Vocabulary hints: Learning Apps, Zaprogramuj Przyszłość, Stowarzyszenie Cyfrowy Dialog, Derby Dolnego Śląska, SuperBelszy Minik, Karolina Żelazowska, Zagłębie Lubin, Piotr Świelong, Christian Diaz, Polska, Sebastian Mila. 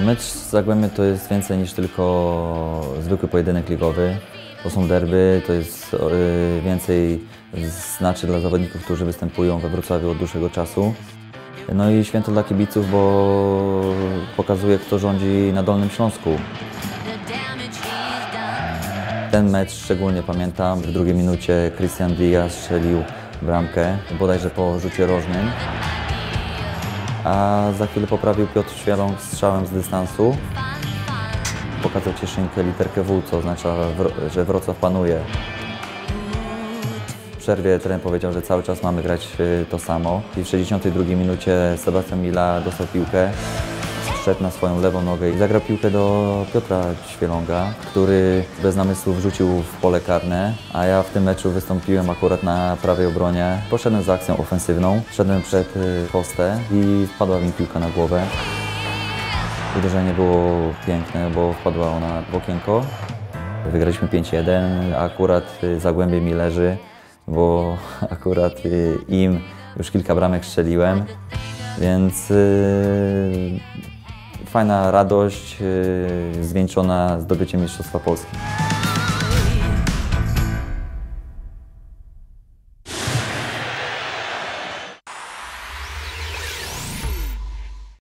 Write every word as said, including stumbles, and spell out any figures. Mecz z Zagłębiem to jest więcej niż tylko zwykły pojedynek ligowy. To są derby, to jest więcej znaczy dla zawodników, którzy występują we Wrocławiu od dłuższego czasu. No i święto dla kibiców, bo pokazuje, kto rządzi na Dolnym Śląsku. Ten mecz szczególnie pamiętam. W drugiej minucie Christian Diaz strzelił bramkę, bodajże po rzucie rożnym. A za chwilę poprawił Piotr Świelong strzałem z dystansu. Pokazał Cieszynkę literkę W, co oznacza, że Wrocław panuje. W przerwie trener powiedział, że cały czas mamy grać to samo. I w sześćdziesiątej drugiej minucie Sebastian Mila dostał piłkę, szedł na swoją lewą nogę i zagrał piłkę do Piotra Świelonga, który bez namysłu wrzucił w pole karne, a ja w tym meczu wystąpiłem akurat na prawej obronie. Poszedłem za akcją ofensywną, szedłem przed postę i wpadła mi piłka na głowę. Uderzenie było piękne, bo wpadła ona w okienko. Wygraliśmy pięć jeden, akurat Zagłębie mi leży, bo akurat im już kilka bramek strzeliłem, więc fajna radość, zwieńczona zdobyciem Mistrzostwa Polski.